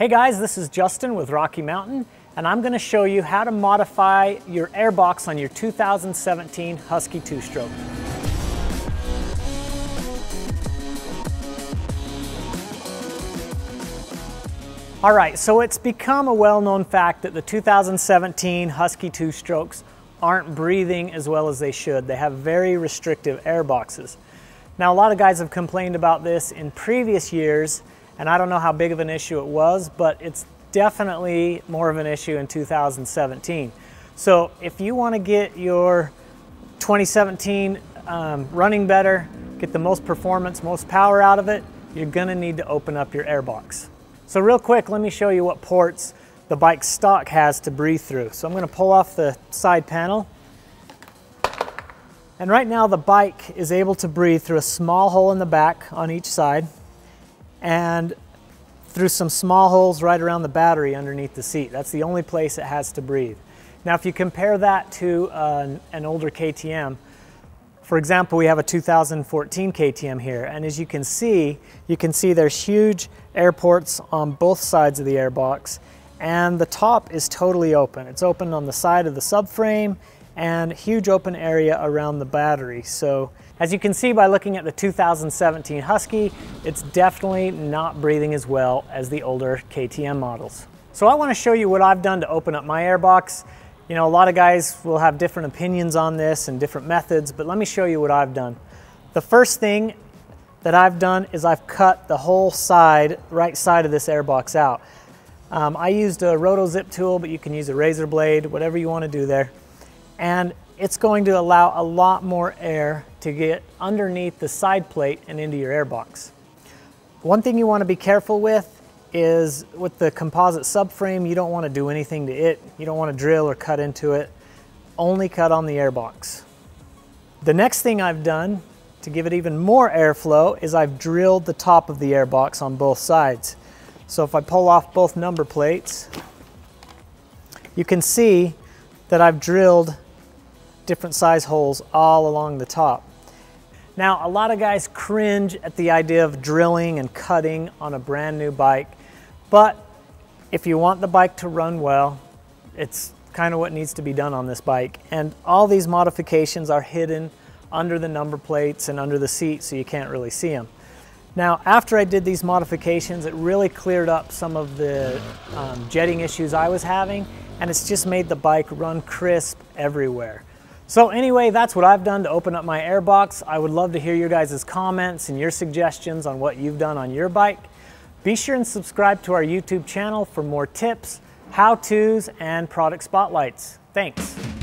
Hey guys, this is Justin with Rocky Mountain, and I'm going to show you how to modify your airbox on your 2017 Husky 2-stroke. All right, so it's become a well-known fact that the 2017 Husky 2-strokes aren't breathing as well as they should. They have very restrictive air boxes. Now, a lot of guys have complained about this in previous years, and I don't know how big of an issue it was, but it's definitely more of an issue in 2017. So if you want to get your 2017 running better, get the most performance, most power out of it, you're going to need to open up your air box. So real quick, let me show you what ports the bike stock has to breathe through. So I'm going to pull off the side panel. And right now the bike is able to breathe through a small hole in the back on each side and through some small holes right around the battery underneath the seat. That's the only place it has to breathe. Now if you compare that to an older KTM, for example, we have a 2014 KTM here, and as you can see there's huge air ports on both sides of the air box. And the top is totally open. It's open on the side of the subframe and huge open area around the battery. So as you can see by looking at the 2017 Husky, it's definitely not breathing as well as the older KTM models. So I want to show you what I've done to open up my airbox. You know, a lot of guys will have different opinions on this and different methods, but let me show you what I've done. The first thing that I've done is I've cut the whole side, right side of this airbox out. I used a roto-zip tool, but you can use a razor blade, whatever you want to do there. And it's going to allow a lot more air to get underneath the side plate and into your airbox. One thing you want to be careful with is with the composite subframe, you don't want to do anything to it. You don't want to drill or cut into it. Only cut on the airbox. The next thing I've done to give it even more airflow is I've drilled the top of the airbox on both sides. So if I pull off both number plates, you can see that I've drilled different size holes all along the top. Now, a lot of guys cringe at the idea of drilling and cutting on a brand new bike, but if you want the bike to run well, it's kind of what needs to be done on this bike. And all these modifications are hidden under the number plates and under the seat, so you can't really see them. Now, after I did these modifications, it really cleared up some of the jetting issues I was having, and it's just made the bike run crisp everywhere. So anyway, that's what I've done to open up my airbox. I would love to hear your guys' comments and your suggestions on what you've done on your bike. Be sure and subscribe to our YouTube channel for more tips, how-tos, and product spotlights. Thanks.